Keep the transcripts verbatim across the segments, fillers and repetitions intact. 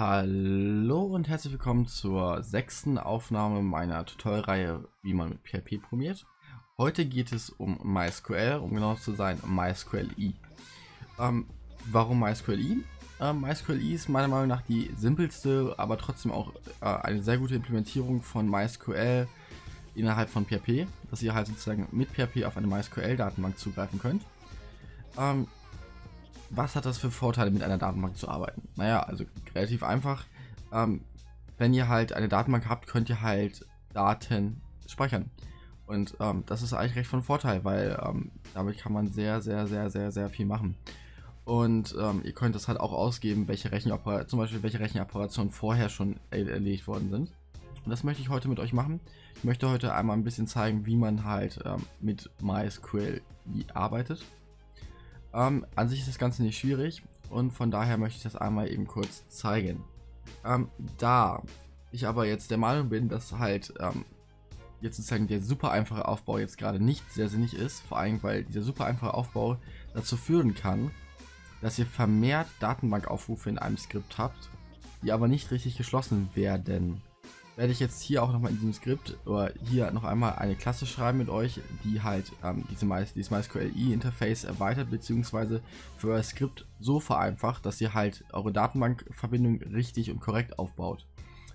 Hallo und herzlich willkommen zur sechsten Aufnahme meiner Tutorial-Reihe, wie man mit P H P programmiert. Heute geht es um MySQL, um genau zu sein, MySQLi. Ähm, warum MySQLi? Ähm, MySQLi ist meiner Meinung nach die simpelste, aber trotzdem auch äh, eine sehr gute Implementierung von MySQL innerhalb von P H P, dass ihr halt sozusagen mit P H P auf eine MySQL-Datenbank zugreifen könnt. Ähm, Was hat das für Vorteile, mit einer Datenbank zu arbeiten? Naja, also relativ einfach. Ähm, wenn ihr halt eine Datenbank habt, könnt ihr halt Daten speichern. Und ähm, das ist eigentlich recht von Vorteil, weil ähm, damit kann man sehr, sehr, sehr, sehr, sehr viel machen. Und ähm, ihr könnt das halt auch ausgeben, welche Rechenoperationen, zum Beispiel welche Rechenoperationen vorher schon erledigt worden sind. Und das möchte ich heute mit euch machen. Ich möchte heute einmal ein bisschen zeigen, wie man halt ähm, mit MySQL arbeitet. Um, an sich ist das Ganze nicht schwierig und von daher möchte ich das einmal eben kurz zeigen. Um, da ich aber jetzt der Meinung bin, dass halt um, jetzt sozusagen der super einfache Aufbau jetzt gerade nicht sehr sinnig ist, vor allem weil dieser super einfache Aufbau dazu führen kann, dass ihr vermehrt Datenbankaufrufe in einem Skript habt, die aber nicht richtig geschlossen werden. Werde ich jetzt hier auch nochmal in diesem Skript oder hier noch einmal eine Klasse schreiben mit euch, die halt ähm, diese My, dieses MySQLi-Interface erweitert bzw. für euer Skript so vereinfacht, dass ihr halt eure Datenbankverbindung richtig und korrekt aufbaut.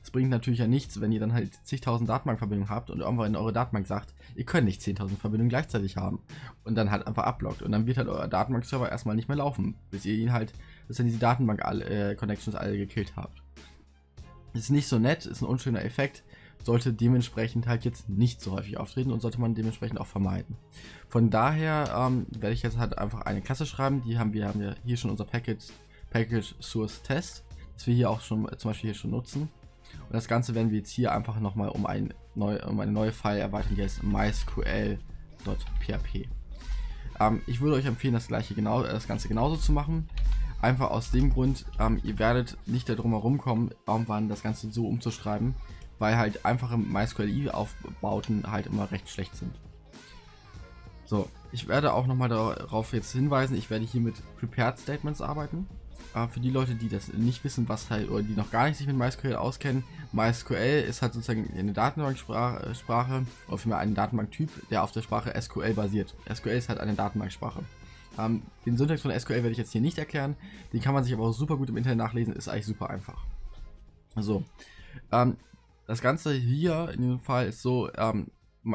Es bringt natürlich ja nichts, wenn ihr dann halt zigtausend Datenbankverbindungen habt und irgendwann in eure Datenbank sagt, ihr könnt nicht zehntausend Verbindungen gleichzeitig haben und dann halt einfach abblockt und dann wird halt euer Datenbankserver erstmal nicht mehr laufen, bis ihr ihn halt, bis dann diese Datenbank-Connections alle gekillt habt. Ist nicht so nett, ist ein unschöner Effekt, sollte dementsprechend halt jetzt nicht so häufig auftreten und sollte man dementsprechend auch vermeiden. Von daher ähm, werde ich jetzt halt einfach eine Klasse schreiben, die haben wir haben ja hier schon unser Package, Package Source Test, das wir hier auch schon äh, zum Beispiel hier schon nutzen. Und das Ganze werden wir jetzt hier einfach nochmal um, ein neu, um eine neue File erweitern, die heißt mysql.php. Ähm, ich würde euch empfehlen, das gleiche genau, das Ganze genauso zu machen. Einfach aus dem Grund, ähm, ihr werdet nicht darum herumkommen, irgendwann das Ganze so umzuschreiben, weil halt einfache MySQLi-Aufbauten halt immer recht schlecht sind. So, ich werde auch nochmal darauf jetzt hinweisen, ich werde hier mit Prepared Statements arbeiten. Äh, für die Leute, die das nicht wissen, was halt, oder die noch gar nicht sich mit MySQL auskennen, MySQL ist halt sozusagen eine Datenbanksprache, oder vielmehr ein Datenbanktyp, der auf der Sprache S Q L basiert. S Q L ist halt eine Datenbanksprache. Um, den Syntax von S Q L werde ich jetzt hier nicht erklären, den kann man sich aber auch super gut im Internet nachlesen, ist eigentlich super einfach. So, um, das Ganze hier in diesem Fall ist so, um,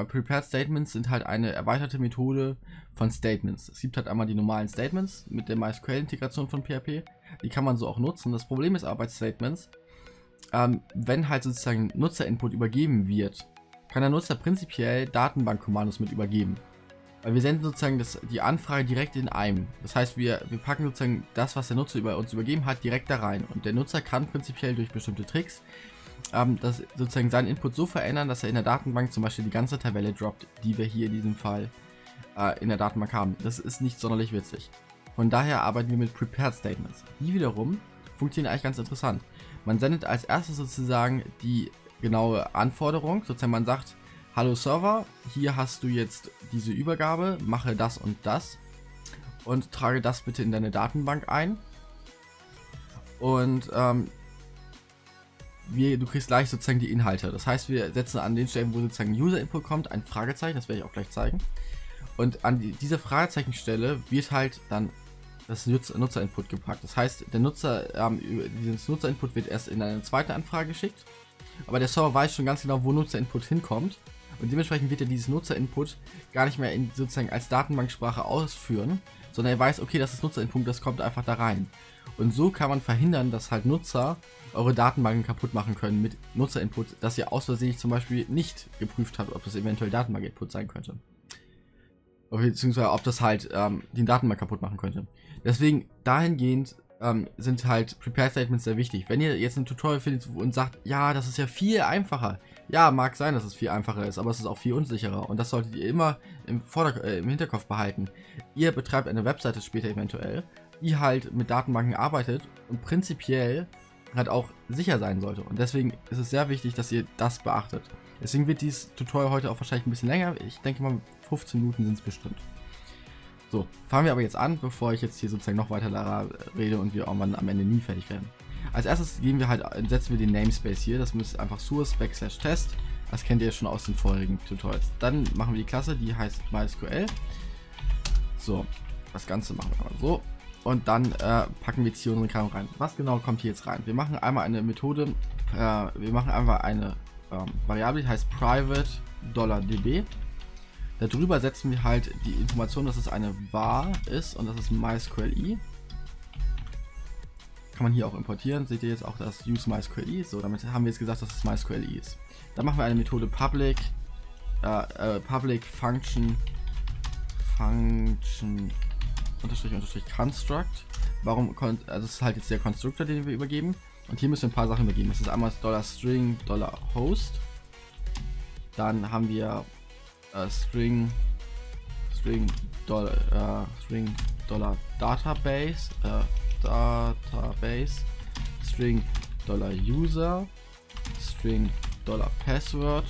Prepared Statements sind halt eine erweiterte Methode von Statements. Es gibt halt einmal die normalen Statements mit der MySQL-Integration von P H P, die kann man so auch nutzen. Das Problem ist aber bei Statements, um, wenn halt sozusagen Nutzerinput übergeben wird, kann der Nutzer prinzipiell Datenbankkommandos mit übergeben. Weil wir senden sozusagen das, die Anfrage direkt in einem. Das heißt, wir, wir packen sozusagen das, was der Nutzer über uns übergeben hat, direkt da rein. Und der Nutzer kann prinzipiell durch bestimmte Tricks ähm, das, sozusagen seinen Input so verändern, dass er in der Datenbank zum Beispiel die ganze Tabelle droppt, die wir hier in diesem Fall äh, in der Datenbank haben. Das ist nicht sonderlich witzig. Von daher arbeiten wir mit Prepared Statements. Die wiederum funktionieren eigentlich ganz interessant. Man sendet als erstes sozusagen die genaue Anforderung, sozusagen man sagt, hallo Server, hier hast du jetzt diese Übergabe, mache das und das und trage das bitte in deine Datenbank ein und ähm, wir, du kriegst gleich sozusagen die Inhalte. Das heißt, wir setzen an den Stellen, wo sozusagen User-Input kommt, ein Fragezeichen, das werde ich auch gleich zeigen. Und an die, dieser Fragezeichenstelle wird halt dann das Nutzer-Input gepackt. Das heißt, der Nutzer, ähm, dieses Nutzer-Input wird erst in eine zweite Anfrage geschickt, aber der Server weiß schon ganz genau, wo Nutzer-Input hinkommt. Und dementsprechend wird er dieses Nutzer-Input gar nicht mehr in, sozusagen als Datenbanksprache ausführen, sondern er weiß, okay, das ist Nutzer-Input, das kommt einfach da rein. Und so kann man verhindern, dass halt Nutzer eure Datenbanken kaputt machen können mit Nutzer-Input, dass ihr aus Versehen zum Beispiel nicht geprüft habt, ob das eventuell Datenbank-Input sein könnte. Beziehungsweise ob das halt ähm, den Datenbank kaputt machen könnte. Deswegen dahingehend ähm, sind halt Prepared Statements sehr wichtig. Wenn ihr jetzt ein Tutorial findet und sagt, ja, das ist ja viel einfacher. Ja, mag sein, dass es viel einfacher ist, aber es ist auch viel unsicherer und das solltet ihr immer im, Vorder äh, im Hinterkopf behalten. Ihr betreibt eine Webseite später eventuell, die halt mit Datenbanken arbeitet und prinzipiell halt auch sicher sein sollte. Und deswegen ist es sehr wichtig, dass ihr das beachtet. Deswegen wird dieses Tutorial heute auch wahrscheinlich ein bisschen länger. Ich denke mal, fünfzehn Minuten sind es bestimmt. So, fangen wir aber jetzt an, bevor ich jetzt hier sozusagen noch weiter rede und wir irgendwann am Ende nie fertig werden. Als erstes geben wir halt, setzen wir den Namespace hier, das müsste einfach source backslash test, das kennt ihr ja schon aus den vorherigen Tutorials. Dann machen wir die Klasse, die heißt MySQL. So, das Ganze machen wir mal so. Und dann äh, packen wir jetzt hier unsere Kram rein. Was genau kommt hier jetzt rein? Wir machen einmal eine Methode, äh, wir machen einfach eine ähm, Variable, die heißt private$db. Darüber setzen wir halt die Information, dass es eine var ist und das ist MySQLi. Kann man hier auch importieren. Seht ihr jetzt auch das useMySQLi. So, damit haben wir jetzt gesagt, dass es MySQLi ist. Dann machen wir eine Methode public, äh, äh, public function, function, unterstrich, unterstrich, construct. Warum, also das ist halt jetzt der Constructor, den wir übergeben. Und hier müssen wir ein paar Sachen übergeben. Das ist einmal $string, $host. Dann haben wir Uh, string string dollar uh, string dollar database uh, database string dollar user string dollar password.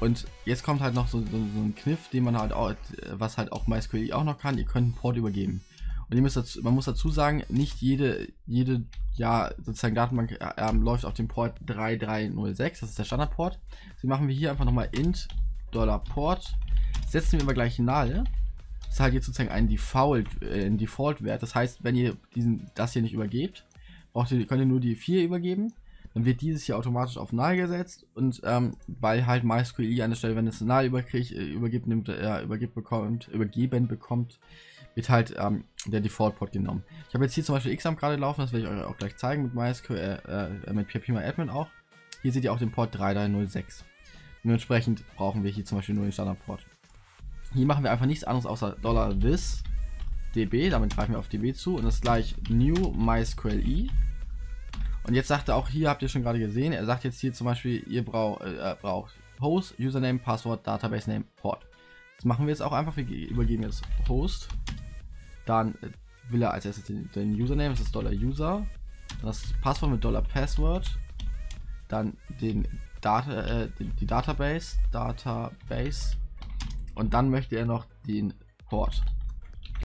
Und jetzt kommt halt noch so, so, so ein Kniff, den man halt auch, was halt auch MySQL auch noch kann: ihr könnt einen Port übergeben. Und ihr müsst dazu, man muss dazu sagen, nicht jede jede ja sozusagen Datenbank äh, läuft auf dem Port drei drei null sechs, das ist der Standardport. Deswegen machen wir hier einfach nochmal int Dollar Port, setzen wir immer gleich nahe. Das ist halt jetzt sozusagen ein Default, äh, ein Default-Wert. Das heißt, wenn ihr diesen, das hier nicht übergebt, braucht ihr, könnt ihr nur die vier übergeben. Dann wird dieses hier automatisch auf nahe gesetzt. Und ähm, weil halt MySQL an der Stelle, wenn es nahe überkriegt, äh, übergibt, nimmt, äh, übergibt bekommt, übergeben bekommt, wird halt ähm, der Default-Port genommen. Ich habe jetzt hier zum Beispiel Xampp gerade laufen, das werde ich euch auch gleich zeigen mit MySQL, äh, mit phpMyAdmin auch. Hier seht ihr auch den Port drei drei null sechs. Dementsprechend brauchen wir hier zum Beispiel nur den Standardport. Hier machen wir einfach nichts anderes außer $this_db, damit greifen wir auf db zu und das gleich new MySQLi. Und jetzt sagt er auch hier, habt ihr schon gerade gesehen, er sagt jetzt hier zum Beispiel, ihr braucht, äh, braucht Host, Username, Passwort, Database Name, Port. Das machen wir jetzt auch einfach, wir übergeben jetzt Host. Dann will er als erstes den, den Username, das ist $user. Dann das Passwort mit $password. Dann den Data, äh, die, die Database, Database und dann möchte er noch den Port.